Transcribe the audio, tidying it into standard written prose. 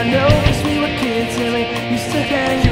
I know, we were kids and we used to hang.